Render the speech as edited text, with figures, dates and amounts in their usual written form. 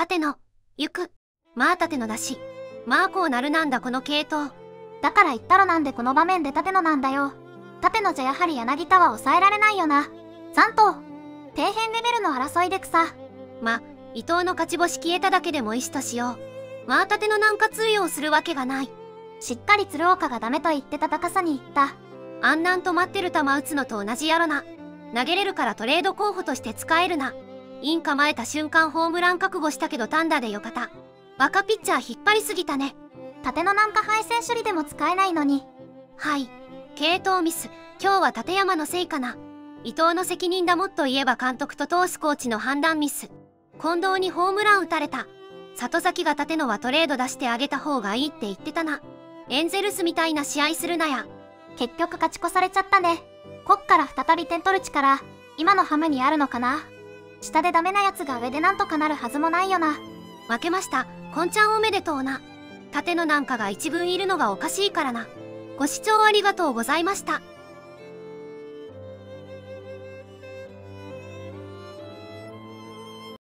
縦の、行く。まあ縦のだし。まあこうなるなんだこの系統。だから言ったらなんでこの場面で縦のなんだよ。縦のじゃやはり柳田は抑えられないよな。残党。底辺レベルの争いで草。ま、伊藤の勝ち星消えただけでも意思としよう。まあ縦のなんか通用するわけがない。しっかり鶴岡がダメと言ってた高さに言った。あんなん止まってる球打つのと同じやろな。投げれるからトレード候補として使えるな。イン構えた瞬間ホームラン覚悟したけど単打でよかった。バカピッチャー引っ張りすぎたね。縦のなんか配線処理でも使えないのに。はい。系統ミス。今日は立山のせいかな。伊藤の責任だもっと言えば監督と投手コーチの判断ミス。近藤にホームラン打たれた。里崎が立野はトレード出してあげた方がいいって言ってたな。エンゼルスみたいな試合するなや。結局勝ち越されちゃったね。こっから再び点取る力、今のハムにあるのかな。下でダメなやつが上でなんとかなるはずもないよな。負けました。こんちゃんおめでとうな。立野なんかが一軍いるのがおかしいからな。ご視聴ありがとうございました。